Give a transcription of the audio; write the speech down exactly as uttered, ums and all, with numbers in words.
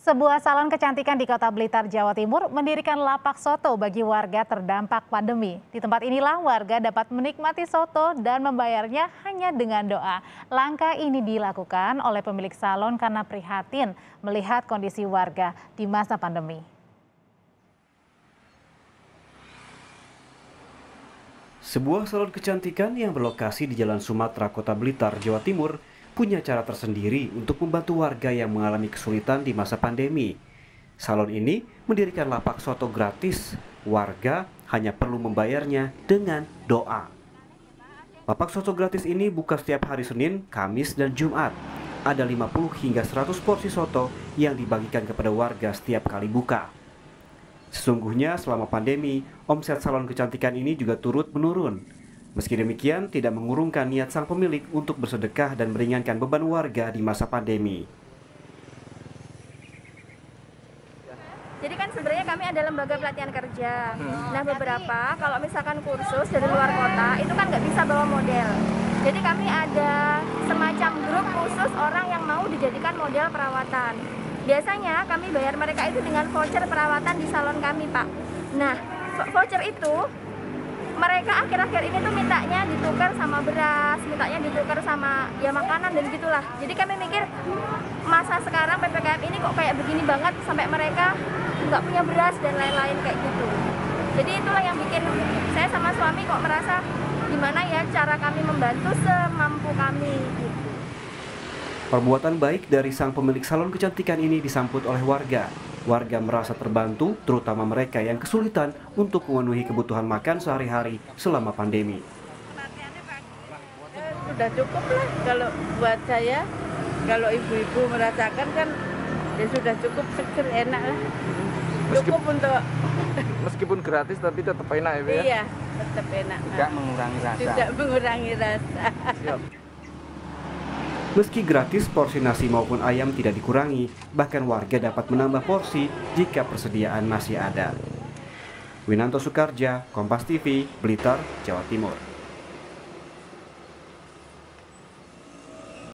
Sebuah salon kecantikan di Kota Blitar, Jawa Timur mendirikan lapak soto bagi warga terdampak pandemi. Di tempat inilah warga dapat menikmati soto dan membayarnya hanya dengan doa. Langkah ini dilakukan oleh pemilik salon karena prihatin melihat kondisi warga di masa pandemi. Sebuah salon kecantikan yang berlokasi di Jalan Sumatera, Kota Blitar, Jawa Timur punya cara tersendiri untuk membantu warga yang mengalami kesulitan di masa pandemi. Salon ini mendirikan lapak soto gratis, warga hanya perlu membayarnya dengan doa. Lapak soto gratis ini buka setiap hari Senin, Kamis, dan Jumat. Ada lima puluh hingga seratus porsi soto yang dibagikan kepada warga setiap kali buka. Sesungguhnya selama pandemi, omset salon kecantikan ini juga turut menurun. Meski demikian, tidak mengurungkan niat sang pemilik untuk bersedekah dan meringankan beban warga di masa pandemi. Jadi kan sebenarnya kami ada lembaga pelatihan kerja. Nah beberapa, kalau misalkan kursus dari luar kota, itu kan nggak bisa bawa model. Jadi kami ada semacam grup khusus orang yang mau dijadikan model perawatan. Biasanya kami bayar mereka itu dengan voucher perawatan di salon kami, Pak. Nah, voucher itu mereka akhir-akhir ini tuh mintanya ditukar sama beras, mintanya ditukar sama ya makanan dan gitulah. Jadi kami mikir masa sekarang P P K M ini kok kayak begini banget sampai mereka nggak punya beras dan lain-lain kayak gitu. Jadi itulah yang bikin saya sama suami kok merasa gimana ya cara kami membantu semampu kami gitu. Perbuatan baik dari sang pemilik salon kecantikan ini disambut oleh warga. Warga merasa terbantu, terutama mereka yang kesulitan untuk memenuhi kebutuhan makan sehari-hari selama pandemi. Sudah cukup lah kalau buat saya, kalau ibu-ibu merasakan kan ya sudah cukup, seger, enak lah. Cukup meskipun, untuk... Meskipun gratis tapi tetap enak ya? Iya, tetap enak. Tidak nah. mengurangi rasa. Tidak mengurangi rasa. Siap. Meski gratis, porsi nasi maupun ayam tidak dikurangi, bahkan warga dapat menambah porsi jika persediaan masih ada. Winanto Soekarja, Kompas T V, Blitar, Jawa Timur.